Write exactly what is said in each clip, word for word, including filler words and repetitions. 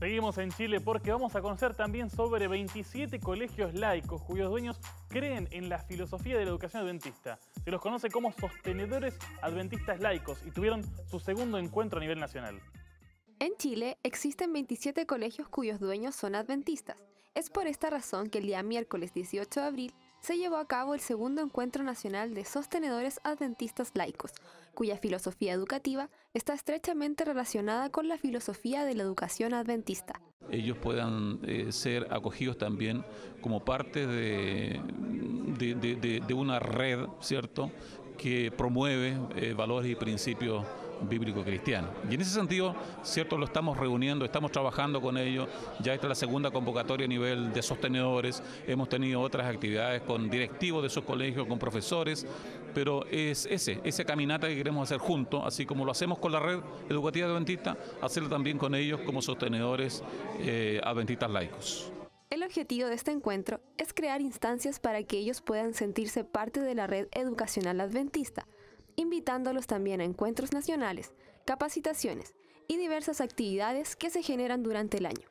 Seguimos en Chile porque vamos a conocer también sobre veintisiete colegios laicos cuyos dueños creen en la filosofía de la educación adventista. Se los conoce como sostenedores adventistas laicos y tuvieron su segundo encuentro a nivel nacional. En Chile existen veintisiete colegios cuyos dueños son adventistas. Es por esta razón que el día miércoles dieciocho de abril se llevó a cabo el segundo encuentro nacional de sostenedores adventistas laicos, cuya filosofía educativa está estrechamente relacionada con la filosofía de la educación adventista. Ellos puedan eh, ser acogidos también como parte de, de, de, de, de una red, ¿cierto?, que promueve eh, valores y principios bíblico-cristiano. Y en ese sentido, cierto, lo estamos reuniendo, estamos trabajando con ellos. Ya esta es la segunda convocatoria a nivel de sostenedores. Hemos tenido otras actividades con directivos de sus colegios, con profesores, pero es ese, esa caminata que queremos hacer juntos, así como lo hacemos con la red educativa adventista, hacerlo también con ellos como sostenedores eh, adventistas laicos. El objetivo de este encuentro es crear instancias para que ellos puedan sentirse parte de la red educacional adventista, invitándolos también a encuentros nacionales, capacitaciones y diversas actividades que se generan durante el año,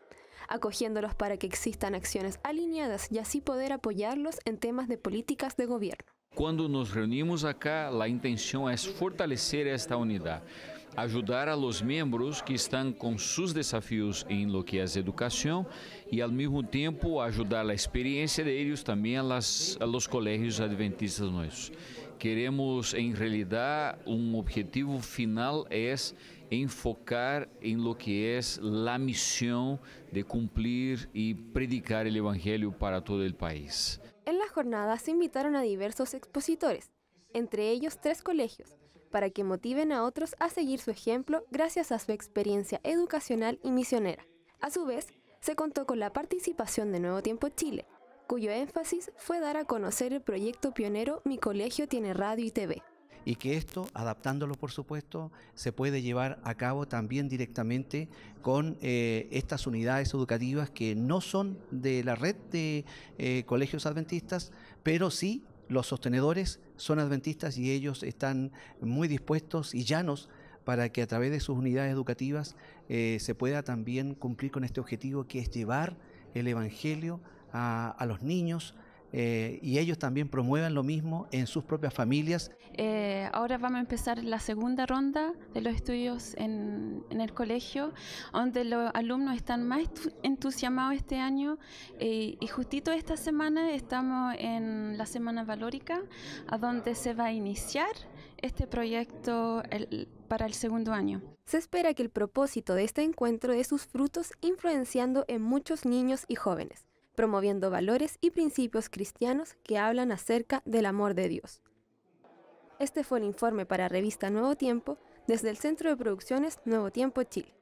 acogiéndolos para que existan acciones alineadas y así poder apoyarlos en temas de políticas de gobierno. Cuando nos reunimos acá, la intención es fortalecer esta unidad, ayudar a los miembros que están con sus desafíos en lo que es educación y al mismo tiempo ayudar la experiencia de ellos también a, las, a los colegios adventistas nuestros. Queremos, en realidad, un objetivo final es enfocar en lo que es la misión de cumplir y predicar el Evangelio para todo el país. En la jornada se invitaron a diversos expositores, entre ellos tres colegios, para que motiven a otros a seguir su ejemplo gracias a su experiencia educacional y misionera. A su vez, se contó con la participación de Nuevo Tiempo Chile, cuyo énfasis fue dar a conocer el proyecto pionero Mi Colegio Tiene Radio y T V. Y que esto, adaptándolo por supuesto, se puede llevar a cabo también directamente con eh, estas unidades educativas que no son de la red de eh, colegios adventistas, pero sí los sostenedores son adventistas y ellos están muy dispuestos y llanos para que a través de sus unidades educativas eh, se pueda también cumplir con este objetivo que es llevar el Evangelio a, a los niños eh, y ellos también promuevan lo mismo en sus propias familias. Eh, ahora vamos a empezar la segunda ronda de los estudios en, en el colegio, donde los alumnos están más entusiasmados este año eh, y justito esta semana estamos en la Semana Valórica, a donde se va a iniciar este proyecto el, para el segundo año. Se espera que el propósito de este encuentro dé sus frutos influenciando en muchos niños y jóvenes, promoviendo valores y principios cristianos que hablan acerca del amor de Dios. Este fue el informe para Revista Nuevo Tiempo desde el Centro de Producciones Nuevo Tiempo Chile.